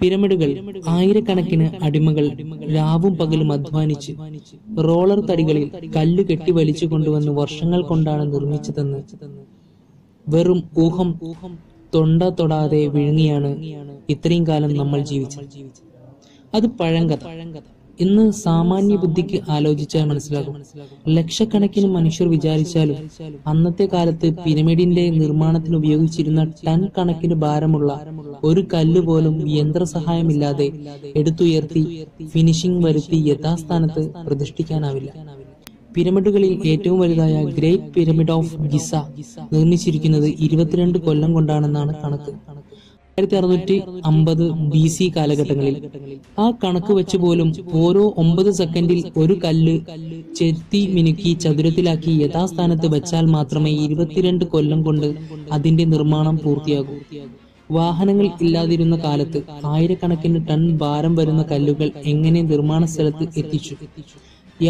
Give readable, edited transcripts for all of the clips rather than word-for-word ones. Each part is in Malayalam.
പിരമിഡുകൾ ആയിരക്കണക്കിന് അടിമകൾ രാവും പകലും അധ്വാനിച്ച് റോളർ തടികളിൽ കല്ല് കെട്ടി വലിച്ചു കൊണ്ടുവന്ന് വർഷങ്ങൾ കൊണ്ടാണ് നിർമ്മിച്ചതെന്ന് വെറും ഊഹം തൊണ്ട തൊടാതെ വിഴുങ്ങിയാണ് ഇത്രയും കാലം നമ്മൾ ജീവിച്ചത്. അത് പഴങ്കഥ. ഇന്ന് സാമാന്യ ബുദ്ധിക്ക് ആലോചിച്ചാൽ മനസ്സിലാകും. ലക്ഷക്കണക്കിന് മനുഷ്യർ വിചാരിച്ചാലും അന്നത്തെ കാലത്ത് പിരമിഡിന്റെ നിർമ്മാണത്തിന് ഉപയോഗിച്ചിരുന്ന ടൺ കണക്കിന് ഭാരമുള്ള ഒരു കല്ല് പോലും യന്ത്ര സഹായമില്ലാതെ എടുത്തുയർത്തി ഫിനിഷിംഗ് വരുത്തി യഥാസ്ഥാനത്ത് പ്രതിഷ്ഠിക്കാനാവില്ല. പിരമിഡുകളിൽ ഏറ്റവും വലുതായ ഗ്രേറ്റ് പിരമിഡ് ഓഫ് ഗിസ നിർമ്മിച്ചിരിക്കുന്നത് 22 കൊല്ലം കൊണ്ടാണെന്നാണ് കണക്ക്. 1650 BC കാലഘട്ടങ്ങളിൽ ആ കണക്ക് വെച്ച് പോലും ഓരോ 9 സെക്കൻഡിൽ ഒരു കല്ല് ചെത്തി മിനുക്കി ചതുരത്തിലാക്കി യഥാസ്ഥാനത്ത് വെച്ചാൽ മാത്രമേ 22 കൊല്ലം കൊണ്ട് അതിന്റെ നിർമ്മാണം പൂർത്തിയാകൂ. വാഹനങ്ങൾ ഇല്ലാതിരുന്ന കാലത്ത് ആയിരക്കണക്കിന് ടൺ ഭാരം വരുന്ന കല്ലുകൾ എങ്ങനെ നിർമ്മാണ സ്ഥലത്ത് എത്തിച്ചു?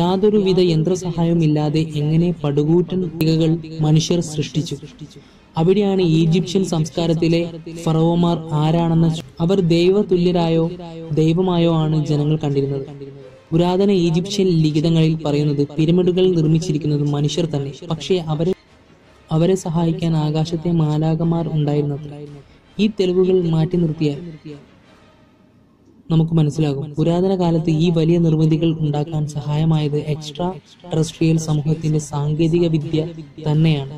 യാതൊരുവിധ യന്ത്രസഹായവും ഇല്ലാതെ എങ്ങനെ പടുകൂറ്റൻ തികകൾ മനുഷ്യർ സൃഷ്ടിച്ചു? അവിടെയാണ് ഈജിപ്ഷ്യൻ സംസ്കാരത്തിലെ ഫറവോമാർ ആരാണെന്ന് അവർ ദൈവ തുല്യരായോ ദൈവമായോ ആണ് ജനങ്ങൾ കണ്ടിരുന്നത്. പുരാതന ഈജിപ്ഷ്യൻ ലിഖിതങ്ങളിൽ പറയുന്നത് പിരമിഡുകൾ നിർമ്മിച്ചിരിക്കുന്നത് മനുഷ്യർ തന്നെ. പക്ഷേ അവരെ സഹായിക്കാൻ ആകാശത്തെ മാലാഖമാർ ഉണ്ടായിരുന്നു. ഈ തെളിവുകൾ മാറ്റി നിർത്തിയാൽ നമുക്ക് മനസ്സിലാകും പുരാതന കാലത്ത് ഈ വലിയ നിർമ്മിതികൾ ഉണ്ടാക്കാൻ സഹായമായത് എക്സ്ട്രാ ടെറസ്ട്രിയൽ സമൂഹത്തിന്റെ സാങ്കേതിക വിദ്യ തന്നെയാണ്.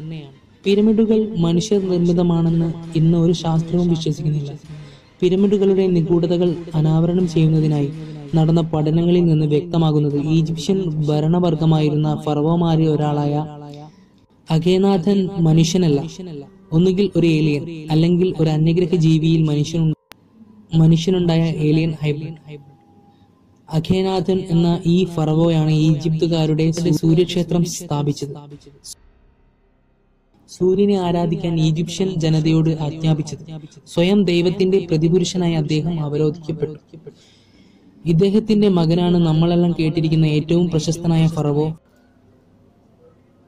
പിരമിഡുകൾ മനുഷ്യ നിർമ്മിതമാണെന്ന് ഇന്ന് ഒരു ശാസ്ത്രവും വിശ്വസിക്കുന്നില്ല. പിരമിഡുകളുടെ നിഗൂഢതകൾ അനാവരണം ചെയ്യുന്നതിനായി നടന്ന പഠനങ്ങളിൽ നിന്ന് വ്യക്തമാകുന്നത് ഈജിപ്ഷ്യൻ ഭരണവർഗമായിരുന്ന ഫറവോമാരിൽ ഒരാളായ അഖേനാഥൻ മനുഷ്യനല്ല. ഒന്നുകിൽ ഒരു ഏലിയൻ അല്ലെങ്കിൽ ഒരു അന്യഗ്രഹ ജീവിയിൽ മനുഷ്യനുണ്ടായ ഏലിയൻ ഹൈബ്രിഡ്. അഖേനാഥൻ എന്ന ഈ ഫറവോയാണ് ഈജിപ്തുകാരുടെ സൂര്യക്ഷേത്രം സ്ഥാപിച്ചത്. സൂര്യനെ ആരാധിക്കാൻ ഈജിപ്ഷ്യൻ ജനതയോട് ആജ്ഞാപിച്ചത്. സ്വയം ദൈവത്തിന്റെ പ്രതിപുരുഷനായി അദ്ദേഹം അവരോധിക്കപ്പെട്ടു. ഇദ്ദേഹത്തിന്റെ മകനാണ് നമ്മളെല്ലാം കേട്ടിരിക്കുന്ന ഏറ്റവും പ്രശസ്തനായ ഫറവോ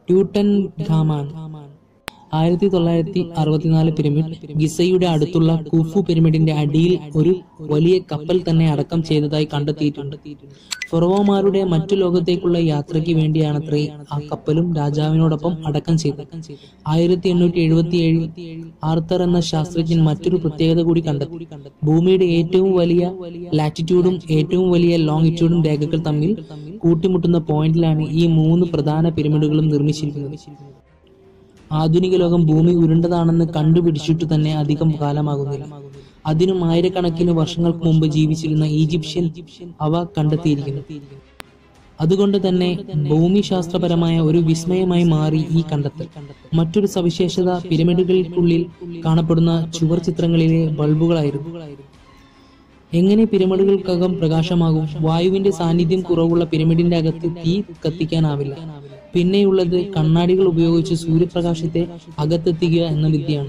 ട്യൂട്ടൻഖാമൻ. 1964 പിരമിഡ് ഗിസയുടെ അടുത്തുള്ള കുഫു പിരമിഡിന്റെ അടിയിൽ ഒരു വലിയ കപ്പൽ തന്നെ അടക്കം ചെയ്തതായി കണ്ടെത്തിയിട്ടുണ്ട്. ഫറവോമാരുടെ മറ്റു ലോകത്തേക്കുള്ള യാത്രയ്ക്ക് വേണ്ടിയാണത്രേ ആ കപ്പലും രാജാവിനോടൊപ്പം അടക്കം ചെയ്തത്. 1877 ആർത്തർ എന്ന ശാസ്ത്രജ്ഞൻ മറ്റൊരു പ്രത്യേകത കൂടി കണ്ടെത്തി. ഭൂമിയുടെ ഏറ്റവും വലിയ ലാറ്റിറ്റ്യൂഡും ഏറ്റവും വലിയ ലോങ്ങിറ്റ്യൂഡും രേഖകൾ തമ്മിൽ കൂട്ടിമുട്ടുന്ന പോയിന്റിലാണ് ഈ 3 പ്രധാന പിരമിഡുകളും നിർമ്മിച്ചിരിക്കുന്നത്. ആധുനിക ലോകം ഭൂമി ഉരുണ്ടതാണെന്ന് കണ്ടുപിടിച്ചിട്ടു തന്നെ അധികം കാലമാകുന്നില്ല. അതിനും ആയിരക്കണക്കിന് വർഷങ്ങൾക്ക് മുമ്പ് ജീവിച്ചിരുന്ന ഈജിപ്ഷ്യൻ അവ കണ്ടെത്തിയിരിക്കുന്നു. അതുകൊണ്ട് തന്നെ ഭൂമിശാസ്ത്രപരമായ ഒരു വിസ്മയമായി മാറി ഈ കണ്ടെത്തൽ. മറ്റൊരു സവിശേഷത പിരമിഡുകൾക്കുള്ളിൽ കാണപ്പെടുന്ന ചുവർ ചിത്രങ്ങളിലെ ബൾബുകളായിരുന്നു. എങ്ങനെ പിരമിഡുകൾക്കകം പ്രകാശമാകും? വായുവിന്റെ സാന്നിധ്യം കുറവുള്ള പിരമിഡിന്റെ അകത്ത് തീ കത്തിക്കാനാവില്ല. പിന്നെയുള്ളത് കണ്ണാടികൾ ഉപയോഗിച്ച് സൂര്യപ്രകാശത്തെ അകത്തെത്തിക്കുക എന്ന വിദ്യയാണ്.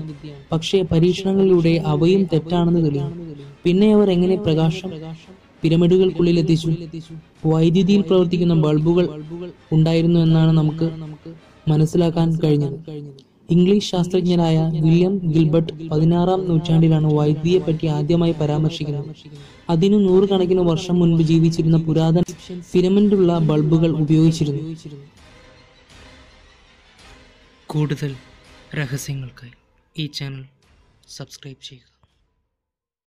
പക്ഷേ പരീക്ഷണങ്ങളിലൂടെ അവയും തെറ്റാണെന്ന് തെളിയും. പിന്നെ അവർ എങ്ങനെ പ്രകാശം പിരമിഡുകൾക്കുള്ളിൽ എത്തിച്ചു? വൈദ്യുതിയിൽ പ്രവർത്തിക്കുന്ന ബൾബുകൾ ഉണ്ടായിരുന്നു എന്നാണ് നമുക്ക് മനസ്സിലാക്കാൻ കഴിഞ്ഞത്. ഇംഗ്ലീഷ് ശാസ്ത്രജ്ഞനായ വില്യം ഗിൽബർട്ട് 16-ാം നൂറ്റാണ്ടിലാണ് വൈദ്യുതിയെ പറ്റി ആദ്യമായി പരാമർശിക്കുന്നത്. അതിനു 100 കണക്കിന് വർഷം മുൻപ് ജീവിച്ചിരുന്ന പുരാതന പിരമിഡുള്ള ബൾബുകൾ ഉപയോഗിച്ചിരുന്നു. കൂടുതൽ രഹസ്യങ്ങൾക്കായി ഈ ചാനൽ സബ്സ്ക്രൈബ് ചെയ്യുക.